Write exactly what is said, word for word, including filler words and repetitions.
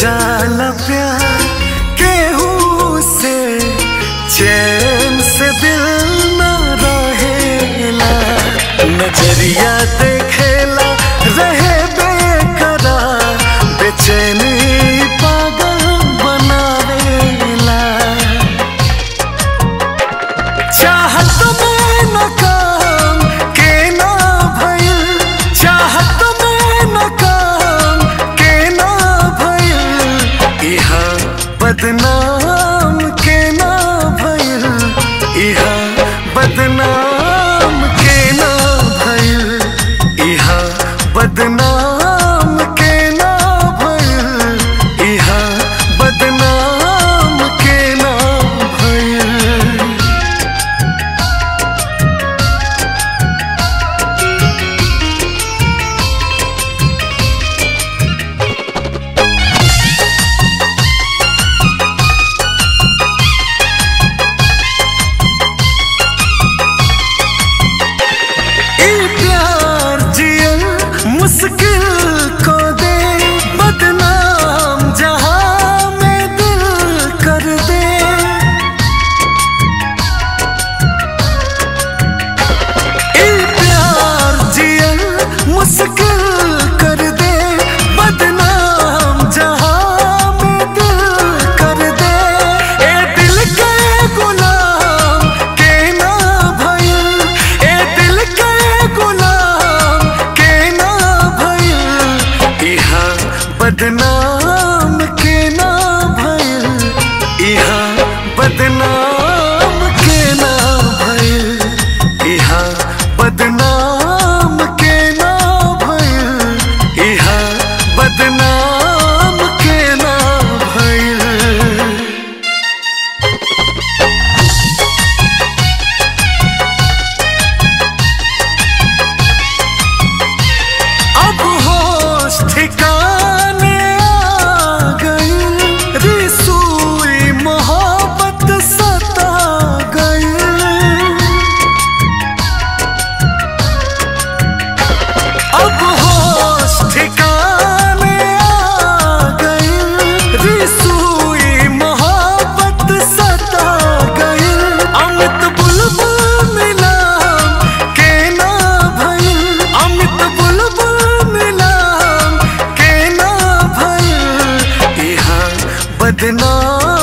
जाला प्यार केहू से, चैन से दिल ना रहेला, नजरिया देखेला रहे बेकरार, बेचैनी पागल बनावेला। चाहत में ना काम के ना भइल, चाहत में ना काम के ना भइल, इहा बदनाम के ना भइल, इहा बदनाम के ना भइल, इहा बदनाम बदनाम के ना भइल, इहा बदनाम के ना भइल, इहा बदनाम के ना भइल, इहा बदनाम के ना भइल। अब होश ठिकाना बदनाम।